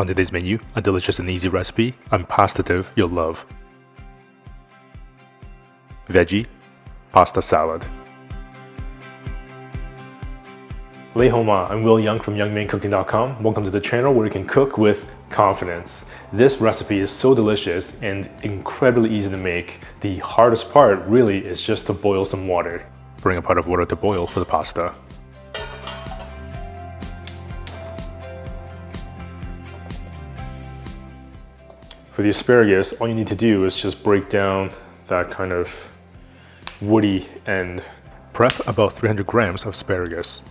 On today's menu, a delicious and easy recipe I'm positive you'll love. Veggie pasta salad. Lay Ho Ma, I'm Will Young from yeungmancooking.com. Welcome to the channel where you can cook with confidence. This recipe is so delicious and incredibly easy to make. The hardest part really is just to boil some water. Bring a pot of water to boil for the pasta. For the asparagus, all you need to do is just break down that kind of woody end. Prep about 300 grams of asparagus.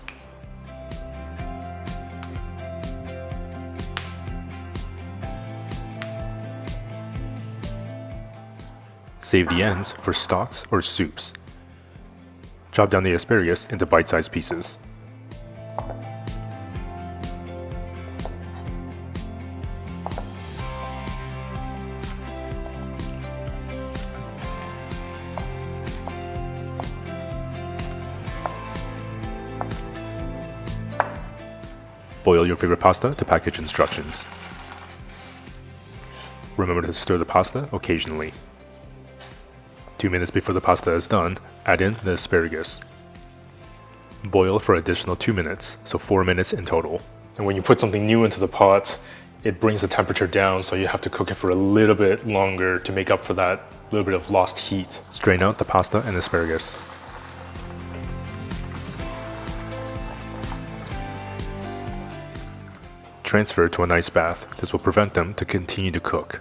Save the ends for stocks or soups. Chop down the asparagus into bite-sized pieces. Boil your favorite pasta to package instructions. Remember to stir the pasta occasionally. 2 minutes before the pasta is done, add in the asparagus. Boil for an additional 2 minutes, so 4 minutes in total. And when you put something new into the pot, it brings the temperature down, so you have to cook it for a little bit longer to make up for that little bit of lost heat. Strain out the pasta and asparagus. Transfer to an ice bath. This will prevent them to continue to cook.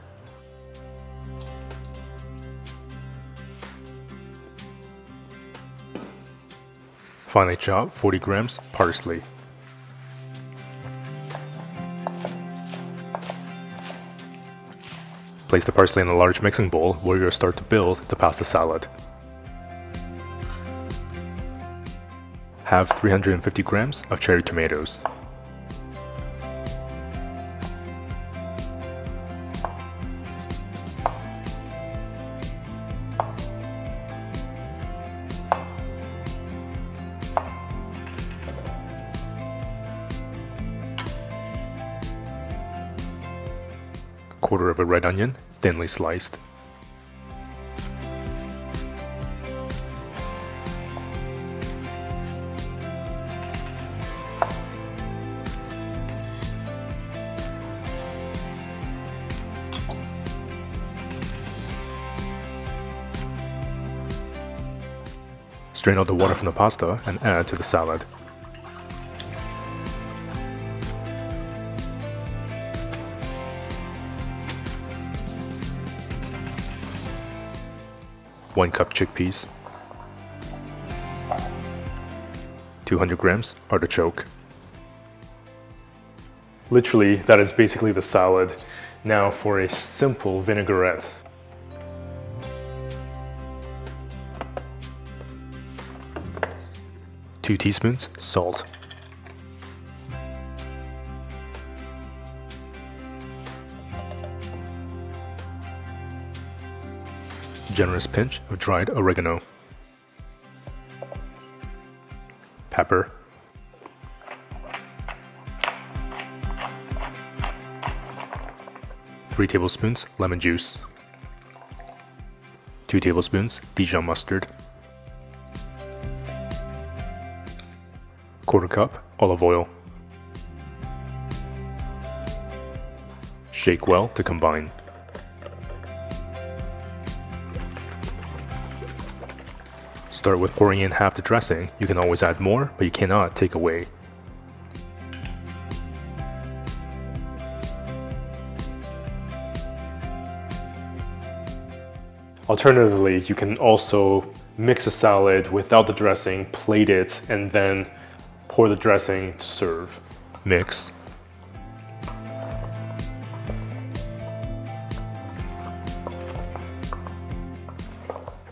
Finely chop 40 grams parsley. Place the parsley in a large mixing bowl where you'll start to build the pasta salad. Have 350 grams of cherry tomatoes. Quarter of a red onion, thinly sliced. Strain out the water from the pasta and add to the salad. One cup chickpeas, 200 grams artichoke. Literally, that is basically the salad. Now for a simple vinaigrette. Two teaspoons salt. Generous pinch of dried oregano, pepper, three tablespoons lemon juice, two tablespoons Dijon mustard, quarter cup olive oil. Shake well to combine. Start with pouring in half the dressing. You can always add more, but you cannot take away. Alternatively, you can also mix a salad without the dressing, plate it, and then pour the dressing to serve. Mix.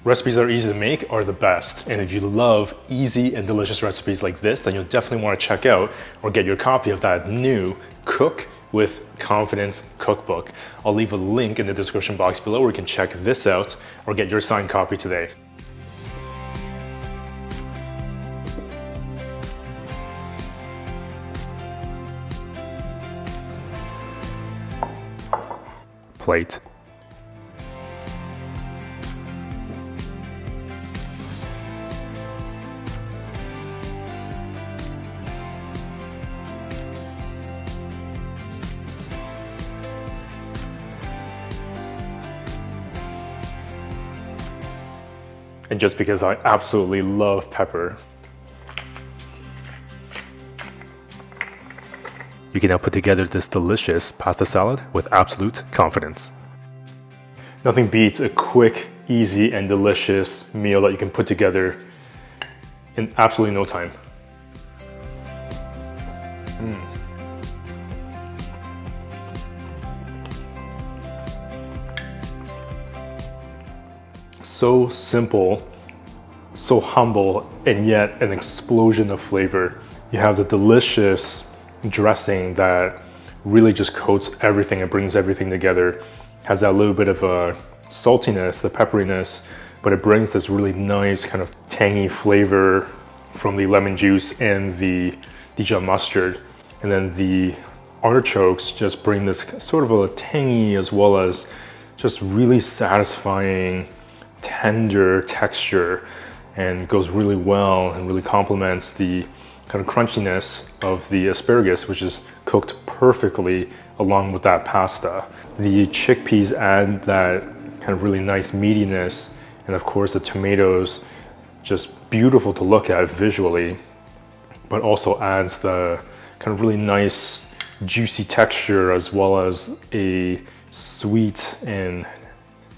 Recipes that are easy to make are the best, and if you love easy and delicious recipes like this, then you'll definitely want to check out or get your copy of that new Cook with Confidence cookbook. I'll leave a link in the description box below where you can check this out or get your signed copy today. plate. And just because I absolutely love pepper, you can now put together this delicious pasta salad with absolute confidence. Nothing beats a quick, easy, and delicious meal that you can put together in absolutely no time. So simple, so humble, and yet an explosion of flavor. You have the delicious dressing that really just coats everything and brings everything together. Has that little bit of a saltiness, the pepperiness, but it brings this really nice kind of tangy flavor from the lemon juice and the Dijon mustard. And then the artichokes just bring this sort of a tangy as well as just really satisfying, tender texture, and goes really well and really complements the kind of crunchiness of the asparagus, which is cooked perfectly along with that pasta. The chickpeas add that kind of really nice meatiness, and of course the tomatoes, just beautiful to look at visually, but also adds the kind of really nice juicy texture as well as a sweet and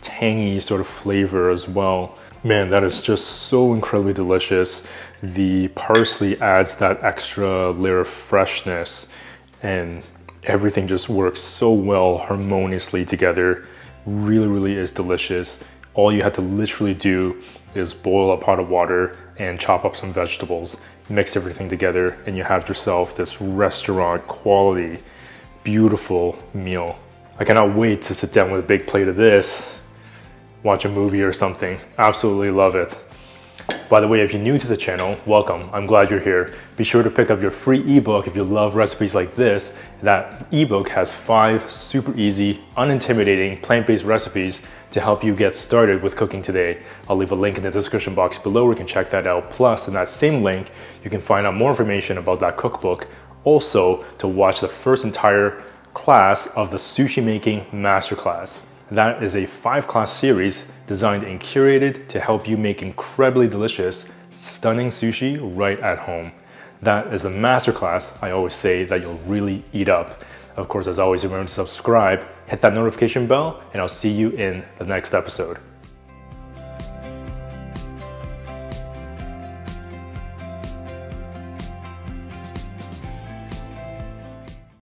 tangy sort of flavor as well. Man, that is just so incredibly delicious. The parsley adds that extra layer of freshness, and everything just works so well harmoniously together. Really, really is delicious. All you have to literally do is boil a pot of water and chop up some vegetables, mix everything together, and you have yourself this restaurant quality, beautiful meal. I cannot wait to sit down with a big plate of this, watch a movie or something. Absolutely love it. By the way, if you're new to the channel, welcome. I'm glad you're here. Be sure to pick up your free ebook if you love recipes like this. That ebook has 5 super easy, unintimidating, plant-based recipes to help you get started with cooking today. I'll leave a link in the description box below where you can check that out. Plus, in that same link, you can find out more information about that cookbook. Also, to watch the first entire class of the Sushi Making Masterclass. That is a 5-class series designed and curated to help you make incredibly delicious, stunning sushi right at home. That is the masterclass, I always say, that you'll really eat up. Of course, as always, remember to subscribe, hit that notification bell, and I'll see you in the next episode.